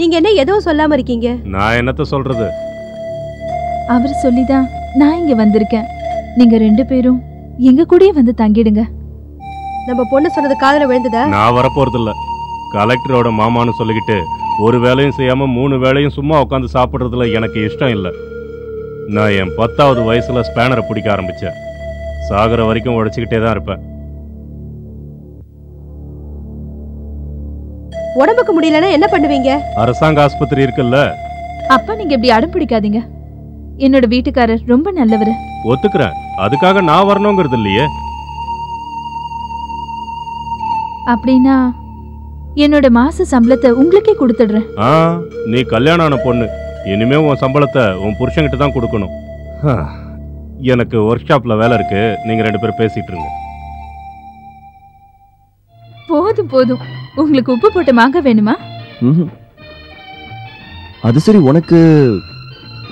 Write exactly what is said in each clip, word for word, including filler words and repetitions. நீங்க என்ன ஏதோ சொல்லாம இருக்கீங்க. நான் என்னத்த சொல்றது? அவர் சொல்லிதான் நான் இங்க வந்திருக்கேன். நீங்க ரெண்டு பேரும் எங்க கூடயே வந்து தங்கிடுங்க. நம்ம பொண்ணு சொன்னது காதுல விழுந்ததா? நான் வர போறது இல்ல. கலெக்டரோட மாமான்னு சொல்லிக்கிட்டு ஒரு வேளையும் செய்யாம மூணு வேளையும் சும்மா உட்கார்ந்து சாப்பிடுறதுல எனக்கு இஷ்டம் இல்ல. நான் என் பத்தாவது வயசுல ஸ்பேனரை பிடிக்க ஆரம்பிச்சேன். சாகர வரைக்கும் உழைச்சிக்கிட்டே தான் இருப்பேன். உடம்புக்கு முடியலனா என்ன பண்ணுவீங்க? அரசாங்க ஆஸ்பத்திரி இருக்குல்ல. அப்ப நீங்க இப்படி அடம் பிடிக்காதீங்க. என்னோட வீட்டுக்காரர் ரொம்ப நல்லவர். ஒத்துக்கறேன். அதுக்காக நான் வரணும்ங்கிறது இல்லையே. அப்படினா என்னோட மாச சம்பளத்தை உங்களுக்கே கொடுத்துடுறேன். ஆ, நீ கல்யாணம் ஆன பொண்ணு. இனிமே உன் சம்பளத்தை உன் புருஷன்கிட்ட தான் கொடுக்கணும். எனக்கு வொர்க் ஷாப்ல வேலை இருக்கு. நீங்க ரெண்டு பேரும் பேசிட்டு இருங்க. போதும் போதும். உங்களுக்கு உப்பு போட்டு மாங்க வேணுமா? அது சரி, உனக்கு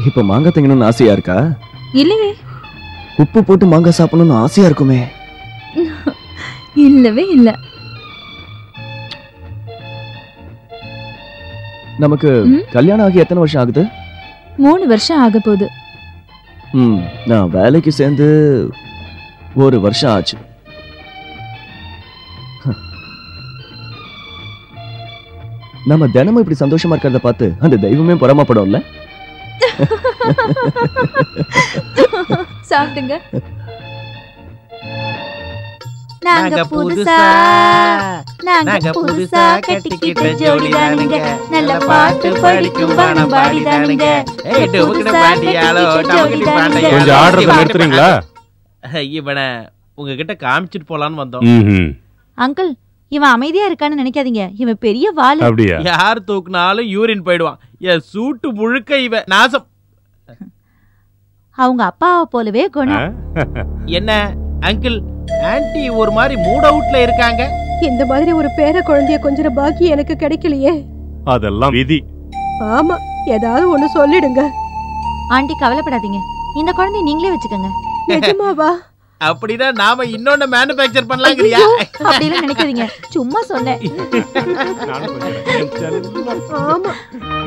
இப்ப மாங்க திங்கணும்னு ஆசையா இருக்கா? இல்லவே. உப்பு போட்டு மாங்க சாப்பிடணும்னு ஆசையா இருக்குமே? இல்லவே இல்ல. நமக்கு கல்யாணம் ஆகி எத்தனை வருஷம் ஆகுது? மூணு வருஷம் ஆக போகுது. ம், நான் வேலைக்கு சேர்ந்து ஒரு வருஷம் ஆச்சு. நம்ம தினமும் இப்படி சந்தோஷமா இருக்கிறத பார்த்து அந்த தெய்வமே பொறாமப்படும்ல. சாப்பிடுங்க. நாங்க புதுசா நாங்க புதுசா கட்டிக்கிட்ட ஜோடிதானுங்க. நல்ல பாட்டு படிக்கும் வானம் பாடிதானுங்க. கொஞ்சம் ஆர்டர் எடுத்துறீங்களா? இவனை உங்ககிட்ட காமிச்சிட்டு போலான்னு வந்தோம். அங்கிள், இவன் அமைதியா இருக்கான்னு நினைக்காதீங்க. இவன் பெரிய வாள். யார் தூக்குனாலும் யூரின் போயிடுவான். என் சூட்டு முழுக்க இவ நாசம். அவங்க அப்பாவை போலவே குணம். என்ன அங்கிள், ஆன்ட்டி ஒரு மாதிரி மூட் அவுட்ல இருக்காங்க. இந்த மாதிரி ஒரு பேர குழந்தைய கொஞ்சம் பாக்கி எனக்கு கிடைக்கலையே. அதெல்லாம் விதி. ஆமா, ஏதாவது ஒண்ணு சொல்லிடுங்க. ஆன்ட்டி கவலைப்படாதீங்க. இந்த குழந்தைய நீங்களே வச்சுக்கோங்க. நிஜமாவா? அப்படினா நாம இன்னொன்னு manufacture பண்ணலாம்ங்கறியா? அப்படி எல்லாம் நினைக்காதீங்க. சும்மா சொன்னேன். நானே கொஞ்சம். ஆமா.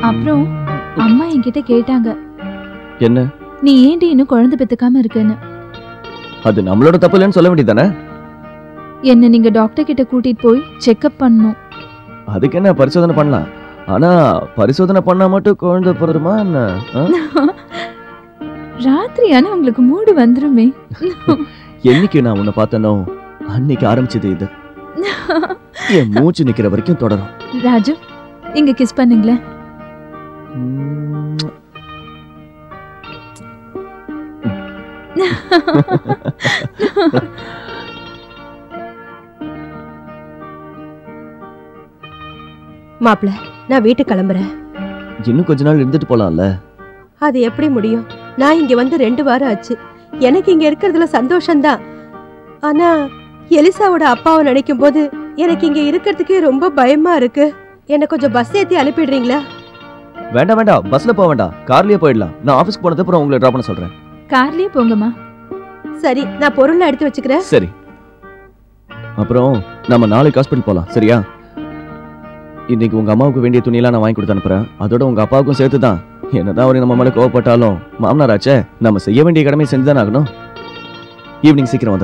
அப்புறம் அம்மா என்கிட்ட கேட்டாங்க. என்ன? நீ ஏன்டி இன்னும் குழந்தை பெத்துக்காம இருக்கேன்னு. அது நம்மளோட தப்பு இல்லன்னு சொல்ல வேண்டியதானே? என்ன நீங்க டாக்டர் கிட்ட கூட்டிட்டு போய் செக்அப் பண்ணனும். அதுக்கு என்ன பரிசோதனை பண்ணலாம். ஆனா பரிசோதனை பண்ணா மட்டும் குழந்தை பிறக்குமா என்ன? ராத்திரியான உங்களுக்கு மூடு வந்துருமே. என்னைக்கு நான் உன்னை பார்த்தனோ அன்னைக்கு ஆரம்பிச்சது இது. என் மூச்சு நிக்கிற வரைக்கும் தொடரும். ராஜு, இங்க கிஸ் பண்ணீங்களே. மாப்பிள்ள, நான் வீட்டுக்கு கிளம்புறேன். இன்னும் கொஞ்ச நாள் இருந்துட்டு போலாம்ல. அது எப்படி முடியும்? நான் இங்க வந்து ரெண்டு வாரம் ஆச்சு. எனக்கு இங்க இருக்கிறதுல சந்தோஷம்தான். ஆனா எலிசாவோட அப்பாவை நினைக்கும் போது எனக்கு இங்க இருக்கிறதுக்கு ரொம்ப பயமா இருக்கு. என்ன கொஞ்சம் பஸ் ஏத்தி அனுப்பிடுறீங்களா? வேண்டாம் வேண்டாம், பஸ்ல போக வேண்டாம். கார்லயே போயிடலாம். நான் ஆபீஸ்க்கு போனதுக்கு அப்புறம் உங்களை டிராப் பண்ண சொல்றேன். கார்லயே போங்கம்மா. சரி, நான் பொருளை எடுத்து வச்சுக்கிறேன். சரி, அப்புறம் நம்ம நாளைக்கு ஹாஸ்பிடல் போலாம். சரியா? இன்னைக்கு உங்க அம்மாவுக்கு வேண்டிய துணியெல்லாம் நான் வாங்கி கொடுத்து அனுப்புறேன். அதோட உங்க அப்பாவுக்கும் சேர்த்துதான். என்னதான் அவரு நம்ம மேல கோவப்பட்டாலும் மாமனாராச்சே, நம்ம செய்ய வேண்டிய கடமை செஞ்சுதான் ஆகணும். ஈவினிங் சீக்கிரம் வந்து